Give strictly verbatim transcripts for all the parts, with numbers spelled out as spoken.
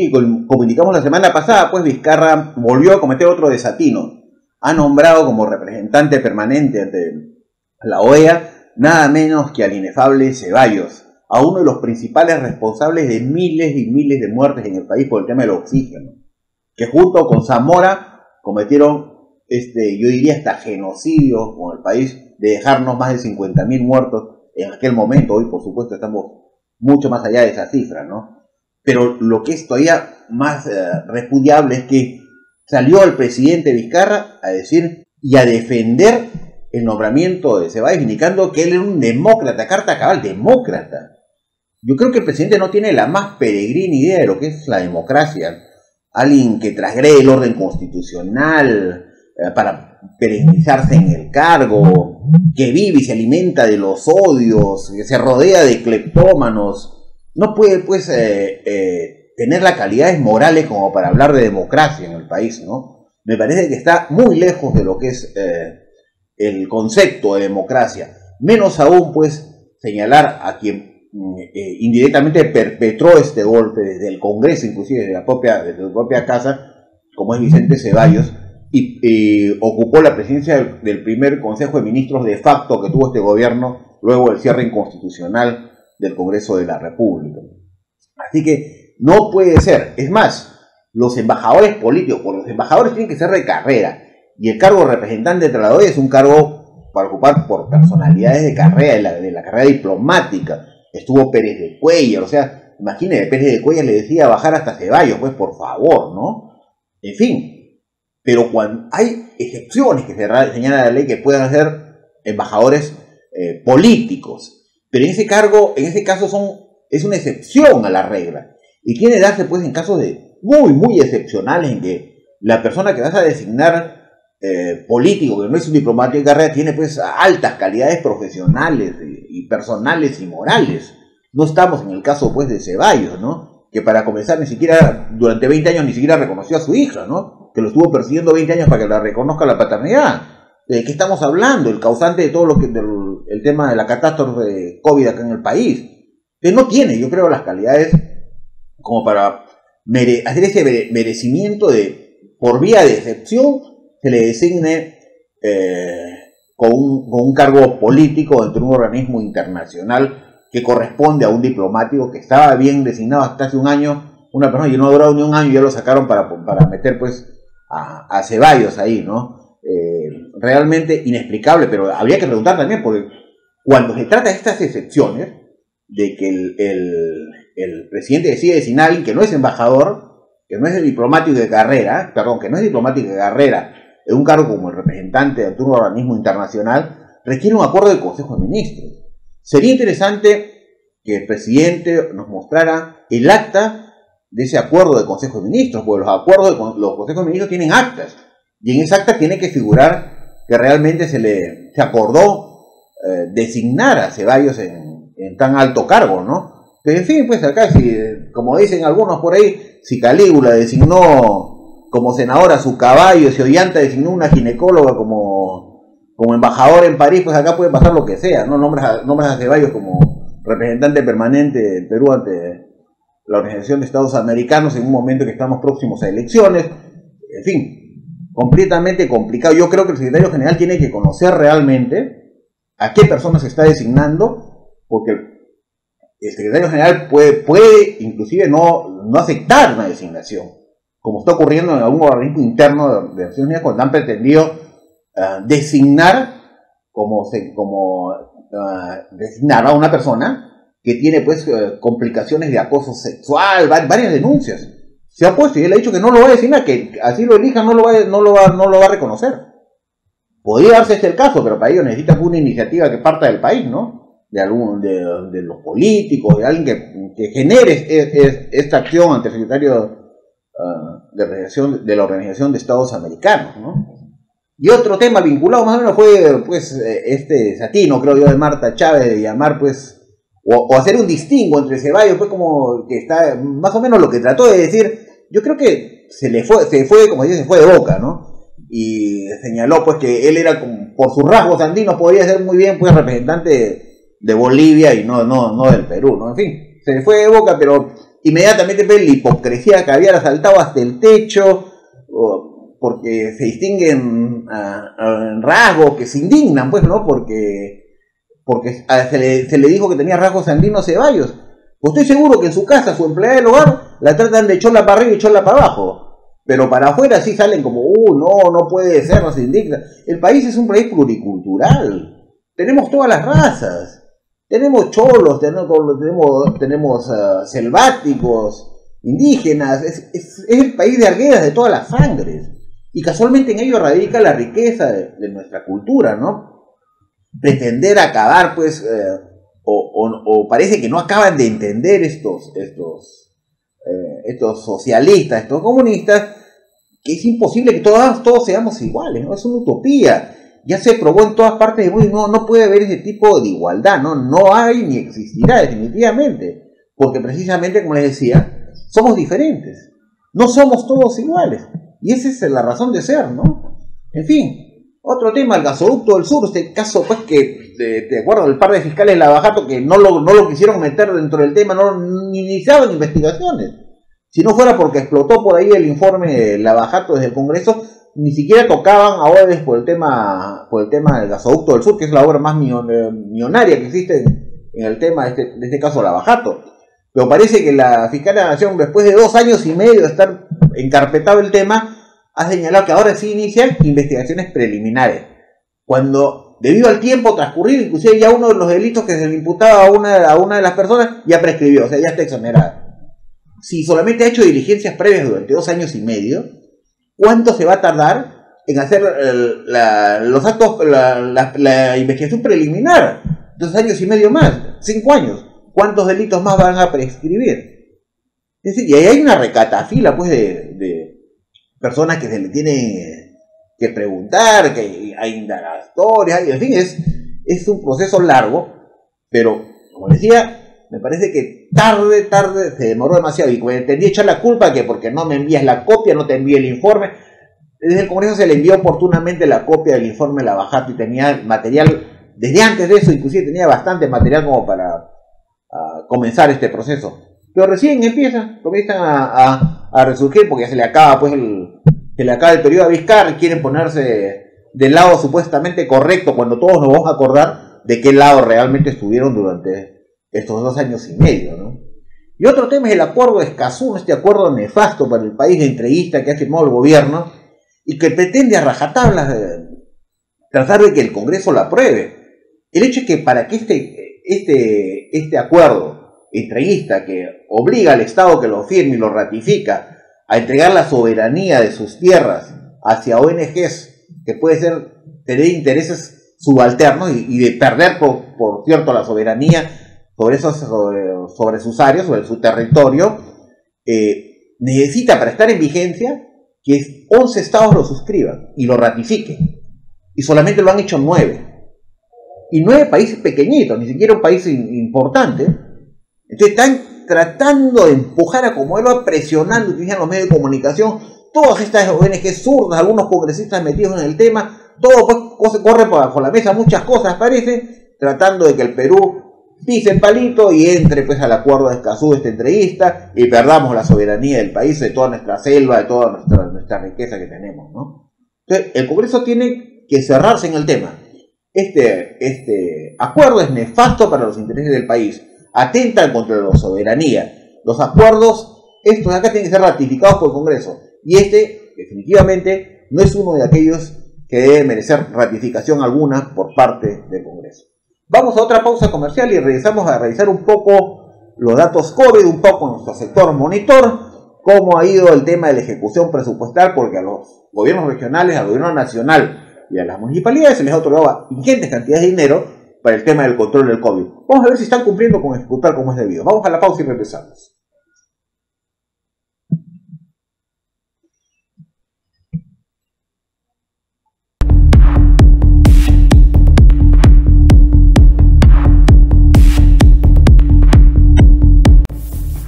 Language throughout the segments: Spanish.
Y comunicamos la semana pasada, pues Vizcarra volvió a cometer otro desatino. Ha nombrado como representante permanente ante la O E A nada menos que al inefable Zeballos, a uno de los principales responsables de miles y miles de muertes en el país por el tema del oxígeno, que junto con Zamora cometieron, este, yo diría hasta genocidios con el país, de dejarnos más de cincuenta mil muertos en aquel momento. Hoy, por supuesto, estamos mucho más allá de esa cifra, ¿no? Pero lo que es todavía más eh, repudiable es que salió el presidente Vizcarra a decir y a defender el nombramiento de Zeballos, indicando que él era un demócrata, carta cabal, demócrata. Yo creo que el presidente no tiene la más peregrina idea de lo que es la democracia. Alguien que transgrede el orden constitucional eh, para perennizarse en el cargo, que vive y se alimenta de los odios, que se rodea de cleptómanos, no puede, pues, eh, eh, tener las calidades morales como para hablar de democracia en el país, ¿no? Me parece que está muy lejos de lo que es eh, el concepto de democracia. Menos aún, pues, señalar a quien eh, indirectamente perpetró este golpe desde el Congreso, inclusive desde la propia, desde la propia casa, como es Vicente Zeballos, y eh, ocupó la presidencia del, del primer Consejo de Ministros de facto que tuvo este gobierno luego del cierre inconstitucional del Congreso de la República. Así que no puede ser. Es más, los embajadores políticos, por los embajadores tienen que ser de carrera, y el cargo de representante de la O E A es un cargo para ocupar por personalidades de carrera, de la, de la carrera diplomática. Estuvo Pérez de Cuéllar, o sea, imagínate, Pérez de Cuéllar le decía bajar hasta Zeballos, pues por favor, ¿no? En fin, pero cuando hay excepciones que se señala la ley que puedan ser embajadores eh, políticos, pero en ese cargo, en ese caso son, es una excepción a la regla. Y tiene que darse, pues, en casos de muy, muy excepcionales en que la persona que vas a designar eh, político, que no es un diplomático de carrera, tiene, pues, altas calidades profesionales y, y personales y morales. No estamos en el caso, pues, de Zeballos, ¿no? Que para comenzar ni siquiera, durante veinte años ni siquiera reconoció a su hija, ¿no? Que lo estuvo persiguiendo veinte años para que la reconozca la paternidad. ¿De qué estamos hablando? El causante de todo lo que, del, el tema de la catástrofe de COVID acá en el país. Que no tiene, yo creo, las calidades como para mere hacer ese mere merecimiento de, por vía de excepción, se le designe eh, con, un, con un cargo político dentro de un organismo internacional que corresponde a un diplomático que estaba bien designado hasta hace un año, una persona que no ha durado ni un año y ya lo sacaron para, para meter, pues, a, a Zeballos ahí, ¿no? Eh, realmente inexplicable, pero habría que preguntar también, porque cuando se trata de estas excepciones, de que el... el el presidente decide designar a alguien que no es embajador, que no es diplomático de carrera, perdón, que no es diplomático de carrera, en un cargo como el representante de un organismo internacional, requiere un acuerdo del Consejo de Ministros. Sería interesante que el presidente nos mostrara el acta de ese acuerdo del Consejo de Ministros, porque los acuerdos de los Consejos de Ministros tienen actas, y en esa acta tiene que figurar que realmente se le se acordó eh, designar a Zeballos en, en tan alto cargo, ¿no? En fin, pues acá, si, como dicen algunos por ahí, si Caligula designó como senadora a su caballo, si Ollanta designó una ginecóloga como, como embajador en París, pues acá puede pasar lo que sea, ¿no? Nombras a, nombras a Zeballos como representante permanente del Perú ante la Organización de Estados Americanos en un momento que estamos próximos a elecciones. En fin, completamente complicado. Yo creo que el secretario general tiene que conocer realmente a qué persona se está designando, porque el El secretario general puede, puede inclusive no, no aceptar una designación, como está ocurriendo en algún organismo interno de Naciones Unidas cuando han pretendido uh, designar como, se, como uh, designar a una persona que tiene, pues, uh, complicaciones de acoso sexual, varias denuncias. Se ha puesto y él ha dicho que no lo va a designar, que así lo elija no lo va, no lo va, no lo va a reconocer. Podría darse este el caso, pero para ello necesita una iniciativa que parta del país, ¿no? De, algún, de, de los políticos, de alguien que, que genere es, es, esta acción ante el secretario uh, de, organización, de la Organización de Estados Americanos, ¿no? Y otro tema vinculado más o menos fue, pues, este desatino, creo yo, de Marta Chávez, de llamar, pues, o, o hacer un distingo entre Zeballos, pues, como que está, más o menos lo que trató de decir. Yo creo que se le fue, se fue como dice, se fue de boca, ¿no? Y señaló, pues, que él era, como, por sus rasgos andinos, podría ser muy bien, pues, representante de de Bolivia y no, no, no del Perú, ¿no? En fin, se fue de boca, pero inmediatamente ve la hipocresía que había asaltado hasta el techo, porque se distinguen uh, rasgos que se indignan, pues, ¿no? Porque, porque se, le, se le dijo que tenía rasgos andinos Zeballos. Pues estoy seguro que en su casa, su empleada del hogar, la tratan de chola para arriba y chola para abajo. Pero para afuera sí salen como, uh, no, no puede ser, no se indigna. El país es un país pluricultural. Tenemos todas las razas. Tenemos cholos, tenemos, tenemos, tenemos uh, selváticos, indígenas. Es, es, es el país de Arguedas de todas las sangres. Y casualmente en ello radica la riqueza de, de nuestra cultura, ¿no? Pretender acabar, pues... Eh, O, o, o parece que no acaban de entender estos, estos, eh, estos socialistas, estos comunistas, que es imposible que todos, todos seamos iguales, ¿no? Es una utopía. Ya se probó en todas partes del mundo, no, no puede haber ese tipo de igualdad, ¿no? No hay ni existirá definitivamente, porque precisamente, como les decía, somos diferentes, no somos todos iguales, y esa es la razón de ser, ¿no? En fin. Otro tema, el gasoducto del sur, este caso, pues, que de, de acuerdo al par de fiscales de Lava Jato que no lo, no lo quisieron meter dentro del tema, no iniciaron investigaciones. Si no fuera porque explotó por ahí el informe de Lava Jato desde el Congreso, ni siquiera tocaban a O E A por el tema por el tema del gasoducto del sur, que es la obra más millonaria que existe en, en el tema de este, de este caso Lava Jato. Pero parece que la fiscal de la Nación, después de dos años y medio de estar encarpetado el tema, ha señalado que ahora sí inician investigaciones preliminares, cuando debido al tiempo transcurrido, inclusive ya uno de los delitos que se le imputaba a una, a una de las personas ya prescribió, o sea, ya está exonerada. Si solamente ha hecho diligencias previas durante dos años y medio, ¿cuánto se va a tardar en hacer eh, la, los actos, la, la, la investigación preliminar? Dos años y medio más, cinco años. ¿Cuántos delitos más van a prescribir? Es decir, y ahí hay una recatafila, pues, de... de personas que se le tienen que preguntar, que hay indagatorias, en fin, es, es un proceso largo, pero como decía, me parece que tarde, tarde, se demoró demasiado, y me tendí a echar la culpa que porque no me envías la copia, no te envié el informe. Desde el Congreso se le envió oportunamente la copia del informe de Lava Jato, y tenía material, desde antes de eso, inclusive tenía bastante material como para a, comenzar este proceso. Pero recién empiezan, comienzan a, a, a resurgir, porque se le acaba, pues, el, se le acaba el periodo a Vizcarra, quieren ponerse del lado supuestamente correcto, cuando todos nos vamos a acordar de qué lado realmente estuvieron durante estos dos años y medio, ¿no? Y otro tema es el acuerdo de Escazú, este acuerdo nefasto para el país de entreguista que ha firmado el gobierno, y que pretende a rajatablas de, tratar de que el Congreso lo apruebe. El hecho es que para que este, este, este acuerdo entreguista que obliga al Estado que lo firme y lo ratifica a entregar la soberanía de sus tierras hacia O N Ges que puede ser tener intereses subalternos y, y de perder por, por cierto la soberanía sobre, esos, sobre, sobre sus áreas, sobre su territorio, eh, necesita para estar en vigencia que once estados lo suscriban y lo ratifiquen, y solamente lo han hecho nueve, y nueve países pequeñitos, ni siquiera un país importante. Entonces están tratando de empujar a como él va, presionando, utilizan los medios de comunicación, todas estas O N G zurdas, algunos congresistas metidos en el tema, todo pues corre bajo la mesa, muchas cosas parece, tratando de que el Perú pise el palito y entre pues al acuerdo de Escazú, este entreguista, y perdamos la soberanía del país, de toda nuestra selva, de toda nuestra, nuestra riqueza que tenemos, ¿no? Entonces el Congreso tiene que cerrarse en el tema. Este, este acuerdo es nefasto para los intereses del país, atentan contra la soberanía. Los acuerdos, estos acá, tienen que ser ratificados por el Congreso, y este definitivamente no es uno de aquellos que debe merecer ratificación alguna por parte del Congreso. Vamos a otra pausa comercial y regresamos a revisar un poco los datos COVID, un poco nuestro sector monitor, cómo ha ido el tema de la ejecución presupuestal, porque a los gobiernos regionales, al gobierno nacional y a las municipalidades se les ha otorgado ingentes cantidades de dinero para el tema del control del COVID. Vamos a ver si están cumpliendo con ejecutar como es debido. Vamos a la pausa y regresamos.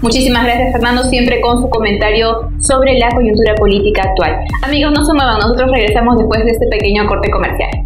Muchísimas gracias, Fernando, siempre con su comentario sobre la coyuntura política actual. Amigos, no se muevan, nosotros regresamos después de este pequeño corte comercial.